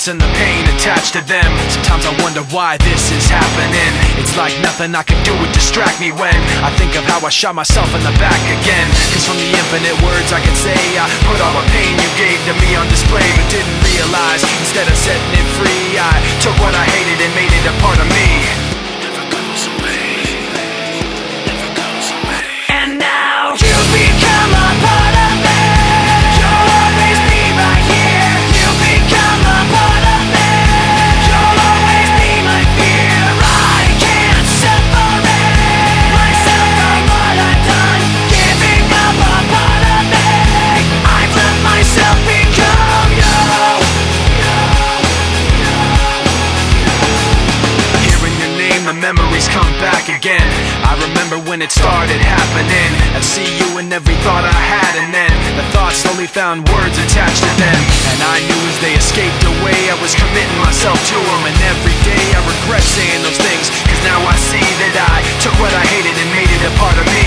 thoughts and the pain attached to them. Sometimes I wonder why this is happening. It's like nothing I can do would distract me when I think of how I shot myself in the back again. Cause from the infinite words I can say, I put all the pain you gave to me on display, but didn't realize, instead of setting it free, I took what I hated and made it a part of me. Come back again. I remember when it started happening. I see you in every thought I had, and then the thoughts slowly found words attached to them. And I knew as they escaped away, I was committing myself to them. And every day I regret saying those things, cause now I see that I took what I hated and made it a part of me.